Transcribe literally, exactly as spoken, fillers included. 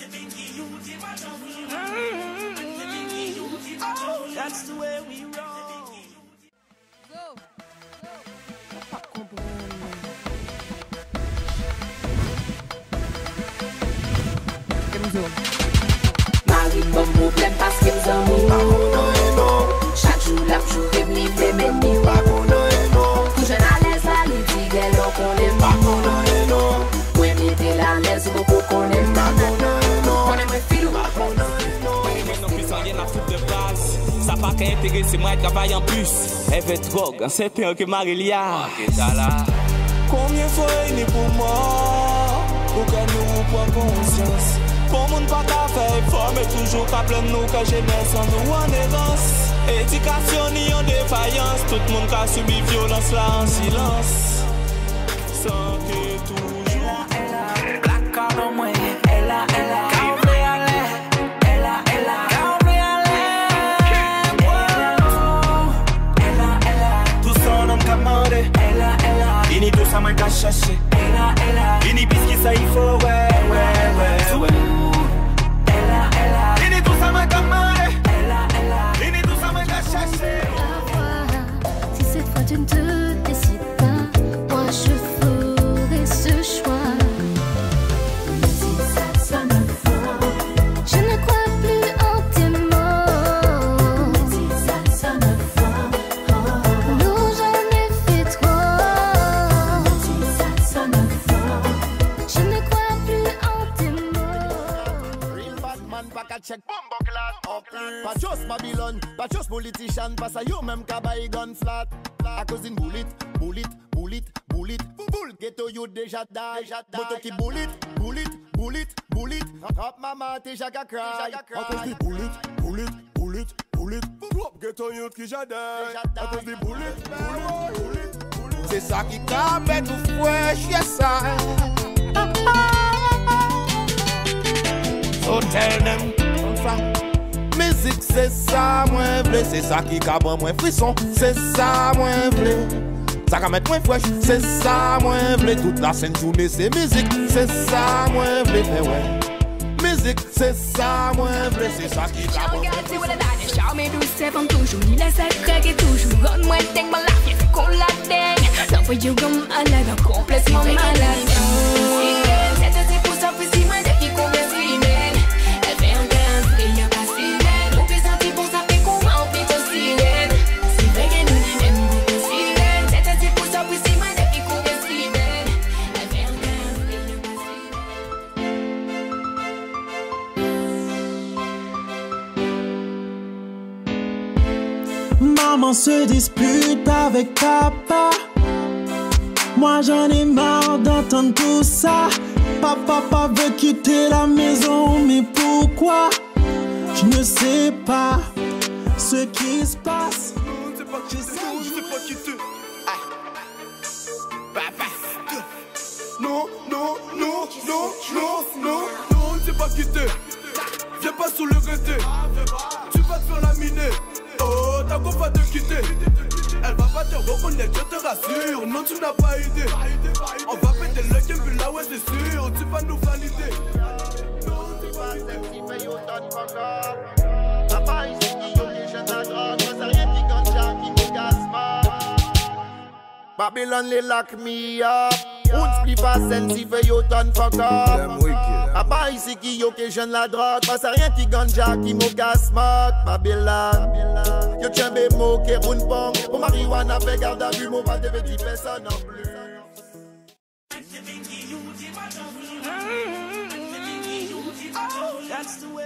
Oh, that's the way we roll. Go. Ça pas qu'à intéresser moi de travailler en plus. Elle veut drogue, en certain que Marilia. Combien fois il est pour moi, pour que nous prenions conscience. Pour mon pas qu'à faire fort, mais toujours qu'à plaindre nous, que jeunesse en nous en errance. Éducation ni en défaillance, tout le monde qui a subi violence là en silence. Sans que toujours. Elle a, elle a, la carte en moins, elle a, elle a. Vini tout ça m'a qu'à chercher. Vini biscuit ça il faut, ouais, ouais, ouais. Vini tout ça m'a qu'à marrer. Vini tout ça m'a qu'à chercher. Si cette fois tu ne te décides pas, moi je ferai ce choix. Si ça sonne fort, je ne crois plus en tes mots. Si ça sonne fort, nous j'en ai fait trop. Check bomb class, oh, pas just Babylon, pas just politician, pas ça yo même cabaye gun flat. À cause d'une bullet, bullet, bullet, bullet, bullet, ghetto you déjà die, déjà die. Moto qui bullet, bullet, bullet, bullet, rap maman t'es jaga cry. À cause d'une bullet, bullet, bullet, bullet, bullet, ghetto you qui déjà die. À cause d'une bullet, bullet, bullet, bullet, c'est ça qui camène nous fresh, yes ça. So tell them. Musique c'est ça moins bleu, c'est ça qui cabane moins frisson, c'est ça moins bleu. Ça va mettre moins fraîche, c'est ça moins bleu. Toute la scène tournée c'est musique, c'est ça moins bleu. Musique c'est ça moins bleu, c'est ça qui cabane moins frisson. J'en mets douze sept ans toujours, il est sacré qui toujours rend moins teng, mais la pièce qu'on la teng. Ça fait du gomme à l'air, complètement malade. C'est assez pour ça, puis si moi j'ai qui compte les humains. Maman se dispute avec papa. Moi j'en ai marre d'entendre tout ça. Papa, papa veut quitter la maison, mais pourquoi? Je ne sais pas ce qui se passe. Je ne sais pas qui c'est, je ne sais pas qui c'est. Papa. Non, non, non, non, non, non, non, je ne sais pas qui c'est. Viens pas sous le regret. Tu vas te faire laminer. Oh, ta go va te quitter. Elle va pas te reconnaître, je te rassure. Non, tu n'as pas idée. On va péter le game, vu là, ouais, c'est sûr. Tu vas nous valider. Non, tu vas nous valider. Papa, il s'est dit, obligé à droite. Moi, ça rien qui gagne, j'arrive, qui me casse pas. Babylon, les lacs, me up. On se pas sensible, yo, ton fuck up. Papa, ici qui yo que jeune la drogue, passe à rien qui ganja qui mo casse mat. Babylon, yo tiens des mots qui roule pong. Pour marijuana, fait garde à vue, mon pas de petit personne non plus. Oh, that's the way.